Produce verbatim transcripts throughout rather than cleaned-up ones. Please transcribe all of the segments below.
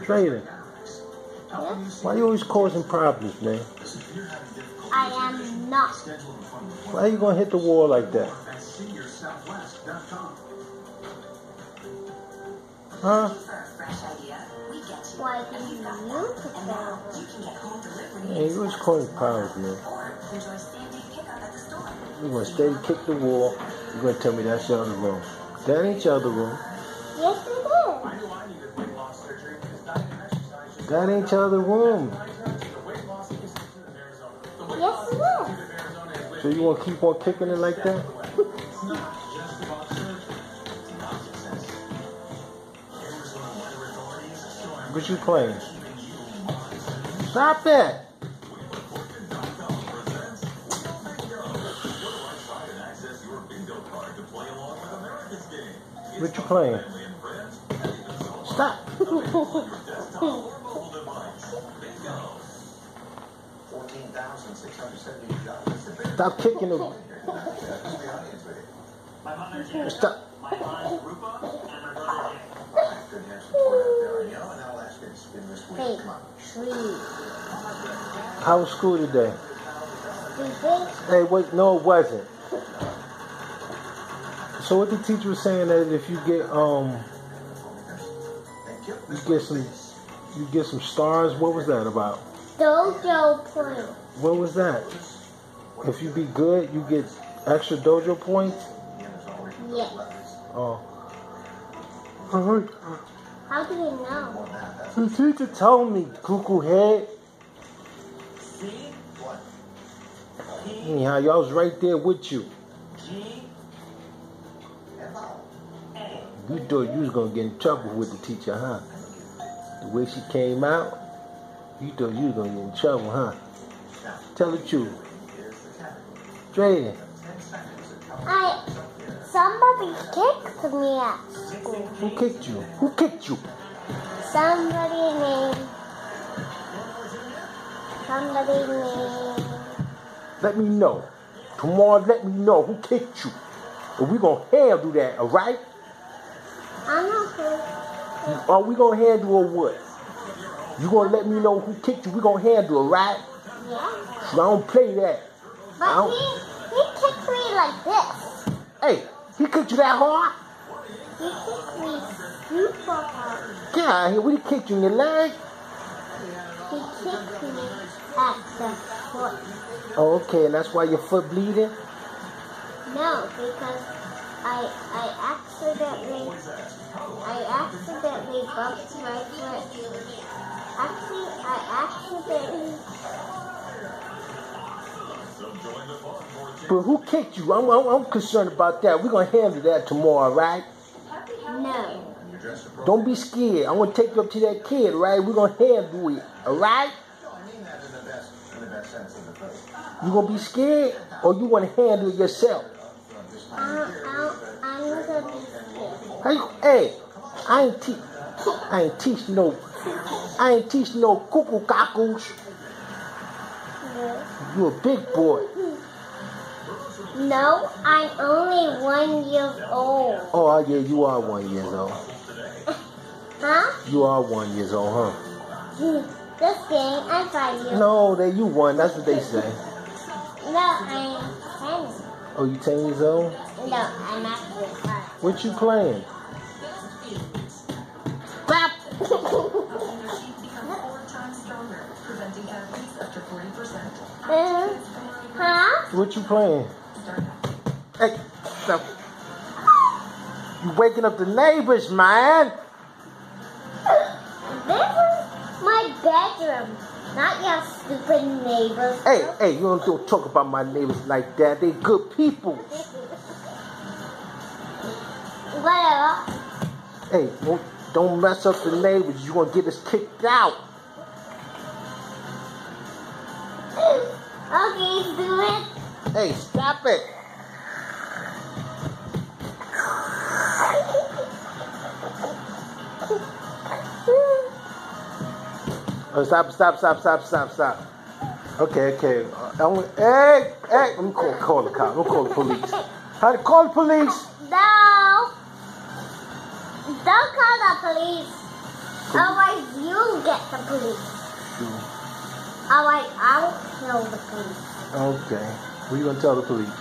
Training. Yeah. Why are you always causing problems, man? I am not. Why are you going to hit the wall like that? Huh? Why do you know? Hey, you always causing problems, man. You're going to steady kick the wall. You're going to tell me that's the other room. That ain't the other room. Yes, it is. That ain't the other room. Yes, it is. So you want to keep on kicking it like that? What you playing? Stop it! What you playing? Stop! Stop kicking him. Stop. Hey, tree. How was school today? Hey, wait, no it wasn't. So what the teacher was saying that if you get um you get some you get some stars, what was that about? Dojo points. What was that? If you be good, you get extra dojo points? Yes. Oh. Alright. How do you know? The teacher told me, cuckoo head. Anyhow, y'all was right there with you. You thought you was gonna get in trouble with the teacher, huh? The way she came out, you thought you was gonna get in trouble, huh? Tell the truth. Jaden. I, somebody kicked me at school. Who kicked you? Who kicked you? Somebody named. Somebody named. Let me know. Tomorrow let me know who kicked you. And we gonna handle that, alright? I'm not sure. Are we gonna handle it or what? You gonna let me know who kicked you? We gonna handle it, right? Yeah. So I don't play that. But he, he kicked me like this. Hey, he kicked you that hard? He kicked me super hard. Get out of here. What, he kicked you in the leg? He kicked me at the foot. Oh, okay, and that's why your foot bleeding? No, because I I accidentally I accidentally bumped my foot. Actually, I accidentally. But who kicked you? I'm I'm, I'm concerned about that. We're gonna handle that tomorrow, right? No. Don't be scared. I'm gonna take you up to that kid, right? We're gonna handle it, all right? You gonna be scared, or you wanna handle it yourself? I I'm gonna be scared. Hey, I ain't teach. I ain't teach no. I ain't teach no cuckoo cockles. No. You a big boy. No, I'm only one year old. Oh yeah, you are one year old. Huh? You are one year old, huh? This thing, I'm five years old. No, that you one. That's what they say. No, I'm ten. Oh, you ten years old? No, I'm actually five. What you playing? Stop! uh, huh? What you playing? Hey, stop. You waking up the neighbors, man. This is my bedroom. Not your stupid neighbors. Hey, hey, you don't, don't talk about my neighbors like that. They good people. Whatever. Hey, don't, don't mess up the neighbors. You're going to get us kicked out. Okay, do it. Hey, stop it. Oh, stop, stop, stop, stop, stop, stop. Okay, okay. I'm, hey, hey, let me call, call the cop. Let me call the police. How to call the police? No. Don't call the police. Otherwise, you get the police. No. Otherwise, I'll kill the police. Okay. What are you going to tell the police?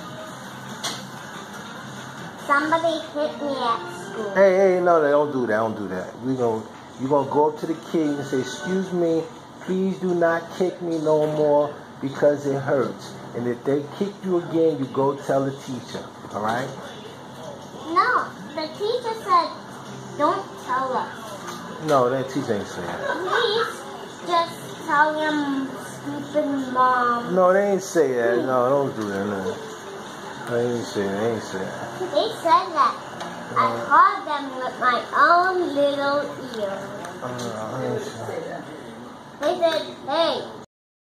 Somebody hit me at school. Hey, hey, no, don't do that. Don't do that. We're going to... You're going to go up to the kid and say, excuse me, please do not kick me no more because it hurts. And if they kick you again, you go tell the teacher, all right? No, the teacher said, don't tell us. No, that teacher ain't saying that. Please just tell him, stupid mom. No, they ain't say that. No, don't do that. No. They ain't say that. They ain't say that. They said that. I caught them with my own little ears. Uh, they said, hey,